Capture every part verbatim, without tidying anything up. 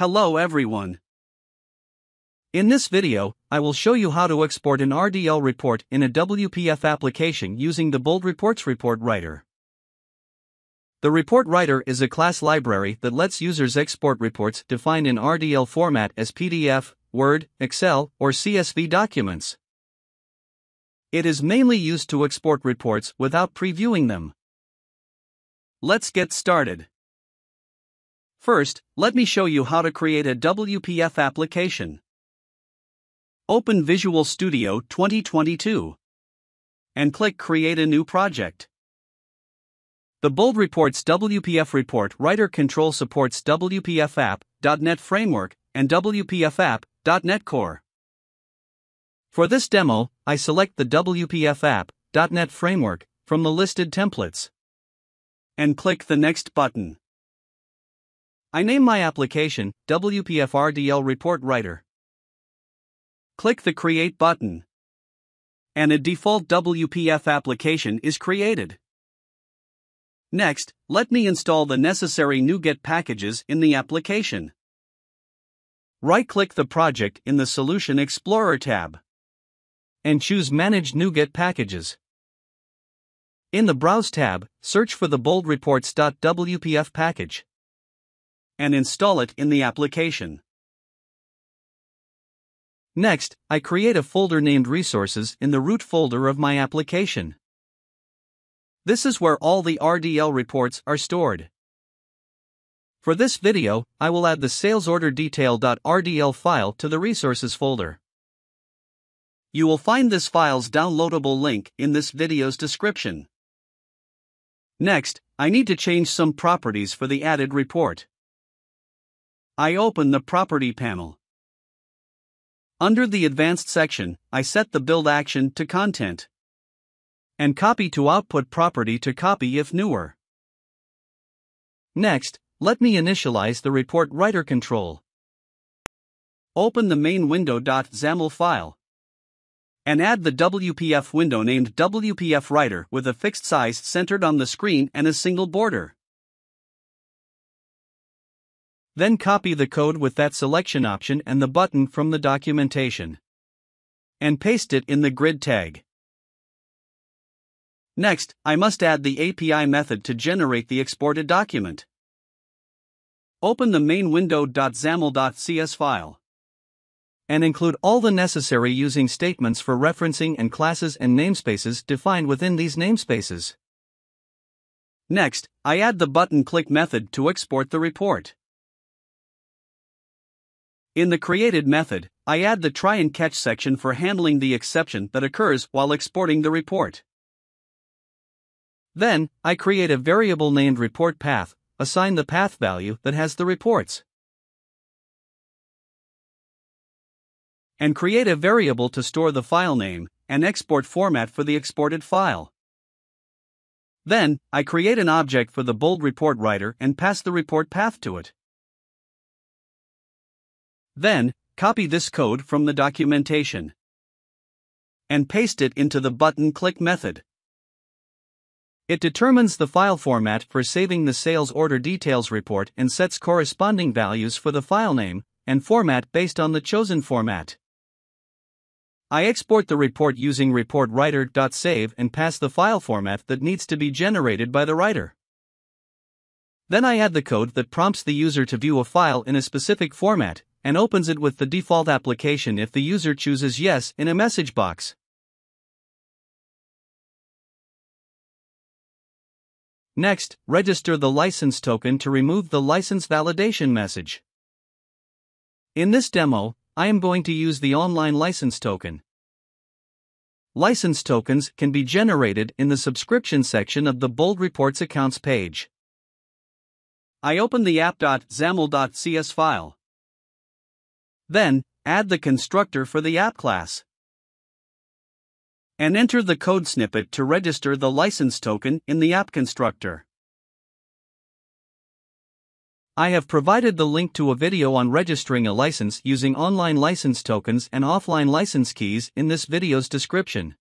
Hello everyone. In this video, I will show you how to export an R D L report in a W P F application using the Bold Reports report writer. The report writer is a class library that lets users export reports defined in R D L format as P D F, Word, Excel, or C S V documents. It is mainly used to export reports without previewing them. Let's get started. First, let me show you how to create a W P F application. Open Visual Studio twenty twenty-two and click Create a New Project. The Bold Reports W P F Report Writer Control supports W P F app dot net Framework and W P F app dot net Core. For this demo, I select the W P F app dot net Framework from the listed templates and click the Next button. I name my application W P F R D L Report Writer. Click the Create button, and a default W P F application is created. Next, let me install the necessary NuGet packages in the application. Right-click the project in the Solution Explorer tab and choose Manage NuGet Packages. In the Browse tab, search for the Bold Reports dot W P F package and install it in the application. Next, I create a folder named Resources in the root folder of my application. This is where all the R D L reports are stored. For this video, I will add the sales order detail dot R D L file to the Resources folder. You will find this file's downloadable link in this video's description. Next, I need to change some properties for the added report. I open the Property panel. Under the Advanced section, I set the Build action to Content and Copy to Output property to Copy if newer. Next, let me initialize the Report Writer control. Open the Main Window dot xaml file and add the W P F window named W P F Writer with a fixed size centered on the screen and a single border. Then copy the code with that selection option and the button from the documentation and paste it in the grid tag. Next, I must add the A P I method to generate the exported document. Open the Main Window dot xaml dot C S file and include all the necessary using statements for referencing and classes and namespaces defined within these namespaces. Next, I add the button click method to export the report. In the created method, I add the try and catch section for handling the exception that occurs while exporting the report. Then, I create a variable named report path, assign the path value that has the reports, and create a variable to store the file name and export format for the exported file. Then, I create an object for the Bold Report Writer and pass the report path to it. Then, copy this code from the documentation and paste it into the button click method. It determines the file format for saving the sales order details report and sets corresponding values for the file name and format based on the chosen format. I export the report using Report Writer dot Save and pass the file format that needs to be generated by the writer. Then I add the code that prompts the user to view a file in a specific format and opens it with the default application if the user chooses yes in a message box. Next, register the license token to remove the license validation message. In this demo, I am going to use the online license token. License tokens can be generated in the subscription section of the Bold Reports accounts page. I open the app dot xaml dot C S file. Then, add the constructor for the app class and enter the code snippet to register the license token in the app constructor. I have provided the link to a video on registering a license using online license tokens and offline license keys in this video's description.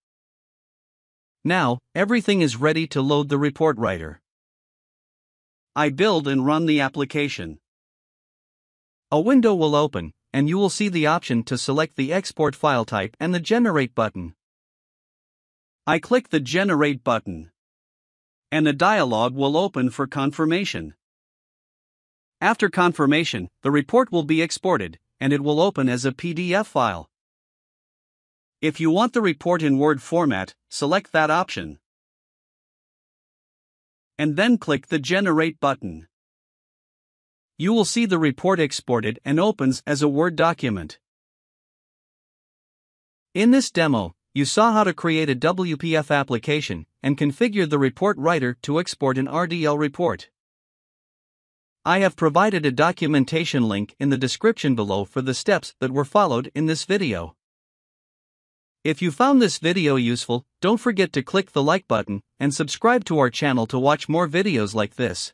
Now, everything is ready to load the report writer. I build and run the application. A window will open, and you will see the option to select the export file type and the generate button. I click the generate button, and a dialog will open for confirmation. After confirmation, the report will be exported, and it will open as a P D F file. If you want the report in Word format, select that option, and then click the Generate button. You will see the report exported and opens as a Word document. In this demo, you saw how to create a W P F application and configure the report writer to export an R D L report. I have provided a documentation link in the description below for the steps that were followed in this video. If you found this video useful, don't forget to click the like button and subscribe to our channel to watch more videos like this.